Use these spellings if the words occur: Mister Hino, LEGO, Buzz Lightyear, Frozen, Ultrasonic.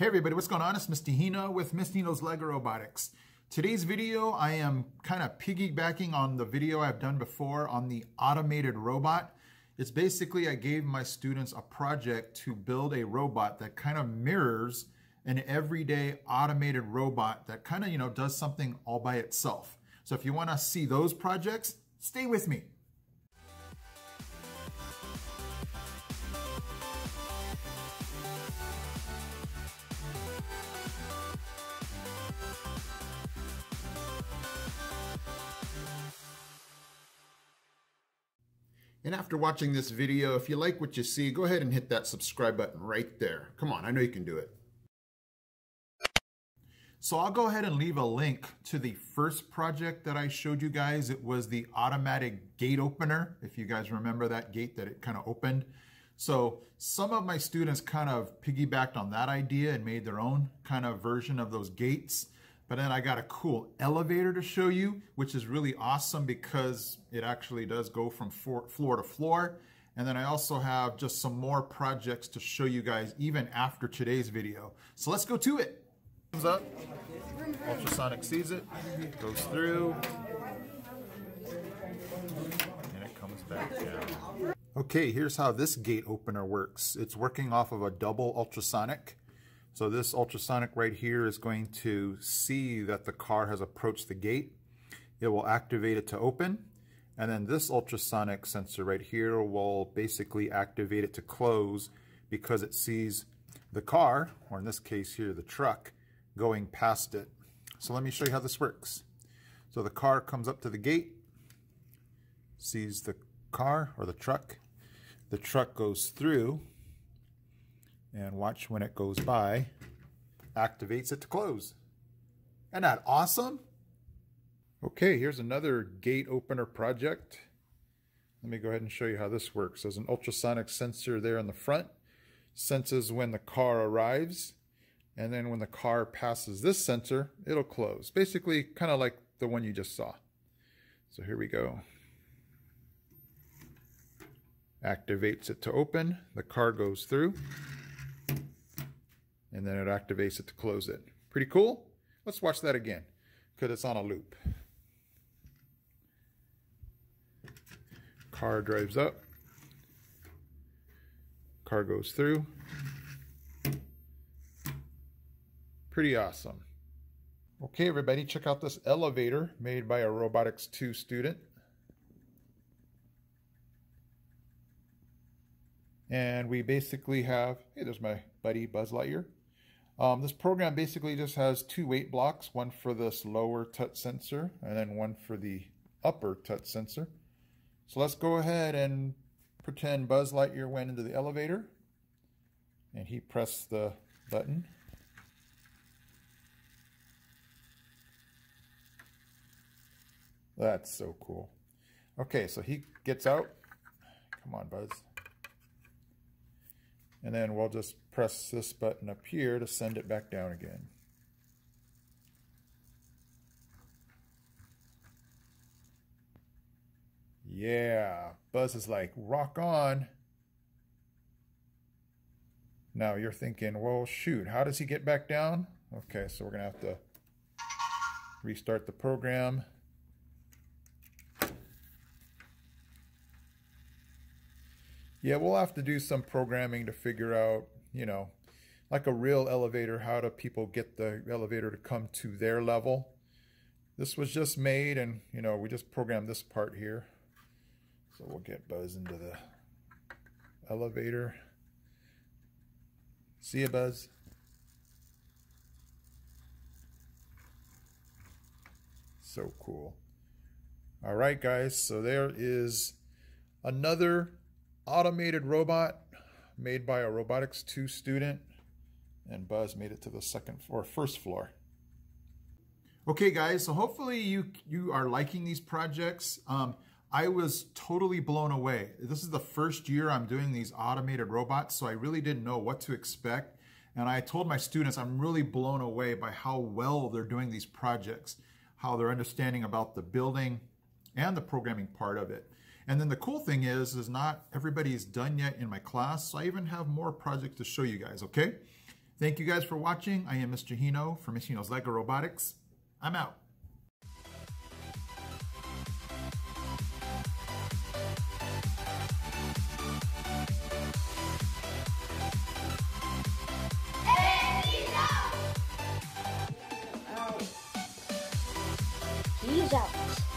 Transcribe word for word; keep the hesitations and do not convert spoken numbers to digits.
Hey everybody, what's going on? It's Mister Hino with Mister Hino's LEGO Robotics. Today's video, I am kind of piggybacking on the video I've done before on the automated robot. It's basically I gave my students a project to build a robot that kind of mirrors an everyday automated robot that kind of, you know, does something all by itself. So if you want to see those projects, stay with me. And after watching this video, if you like what you see, go ahead and hit that subscribe button right there. Come on, I know you can do it. So I'll go ahead and leave a link to the first project that I showed you guys. It was the automatic gate opener, if you guys remember that gate that it kind of opened. So some of my students kind of piggybacked on that idea and made their own kind of version of those gates. But then I got a cool elevator to show you, which is really awesome because it actually does go from floor to floor. And then I also have just some more projects to show you guys even after today's video. So let's go to it. Comes up, Ultrasonic sees it, goes through, and it comes back down. Okay, here's how this gate opener works. It's working off of a double ultrasonic. So this ultrasonic right here is going to see that the car has approached the gate. It will activate it to open. And then this ultrasonic sensor right here will basically activate it to close because it sees the car, or in this case here, the truck, going past it. So let me show you how this works. So the car comes up to the gate, sees the car or the truck. The truck goes through. And watch when it goes by, activates it to close. Isn't that awesome? Okay, here's another gate opener project. Let me go ahead and show you how this works. There's an ultrasonic sensor there in the front, senses when the car arrives, and then when the car passes this sensor, it'll close. Basically, kind of like the one you just saw. So here we go. Activates it to open, the car goes through. And then it activates it to close it. Pretty cool? Let's watch that again, because it's on a loop. Car drives up. Car goes through. Pretty awesome. Okay, everybody, check out this elevator made by a Robotics two student. And we basically have, hey, there's my buddy Buzz Lightyear. Um, this program basically just has two weight blocks, one for this lower touch sensor and then one for the upper touch sensor. So let's go ahead and pretend Buzz Lightyear went into the elevator and he pressed the button. That's so cool. Okay, so he gets out. Come on, Buzz. And then we'll just press this button up here to send it back down again. Yeah, Buzz is like, rock on. Now you're thinking, well, shoot, how does he get back down? Okay, so we're gonna have to restart the program. Yeah, we'll have to do some programming to figure out, you know, like a real elevator, how do people get the elevator to come to their level? This was just made and, you know, we just programmed this part here. So we'll get Buzz into the elevator. See ya, Buzz. So cool. All right, guys, so there is another automated robot made by a Robotics two student, and Buzz made it to the second or first floor. Okay guys, so hopefully you you are liking these projects. Um, I was totally blown away. This is the first year I'm doing these automated robots, so I really didn't know what to expect. And I told my students I'm really blown away by how well they're doing these projects, how they're understanding about the building and the programming part of it. And then the cool thing is, is not everybody's done yet in my class, so I even have more projects to show you guys, okay? Thank you guys for watching. I am Mister Hino from Mister Hino's LEGO Robotics. I'm out. He's out.